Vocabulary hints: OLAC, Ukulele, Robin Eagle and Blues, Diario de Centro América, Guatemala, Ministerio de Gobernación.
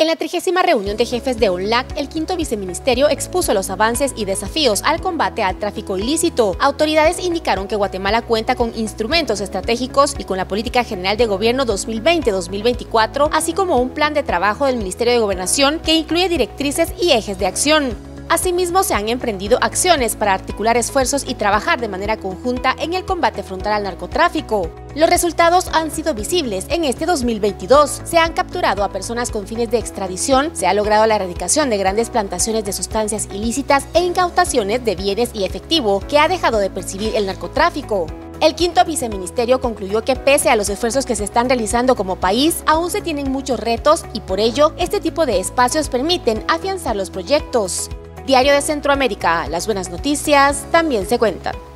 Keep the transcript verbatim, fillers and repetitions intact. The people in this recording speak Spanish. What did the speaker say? En la trigésima reunión de jefes de O L A C, el quinto viceministerio expuso los avances y desafíos al combate al tráfico ilícito. Autoridades indicaron que Guatemala cuenta con instrumentos estratégicos y con la Política General de Gobierno dos mil veinte a dos mil veinticuatro, así como un plan de trabajo del Ministerio de Gobernación que incluye directrices y ejes de acción. Asimismo, se han emprendido acciones para articular esfuerzos y trabajar de manera conjunta en el combate frontal al narcotráfico. Los resultados han sido visibles en este dos mil veintidós. Se han capturado a personas con fines de extradición, se ha logrado la erradicación de grandes plantaciones de sustancias ilícitas e incautaciones de bienes y efectivo que ha dejado de percibir el narcotráfico. El quinto viceministerio concluyó que pese a los esfuerzos que se están realizando como país, aún se tienen muchos retos y por ello, este tipo de espacios permiten afianzar los proyectos. Diario de Centro América, las buenas noticias también se cuentan.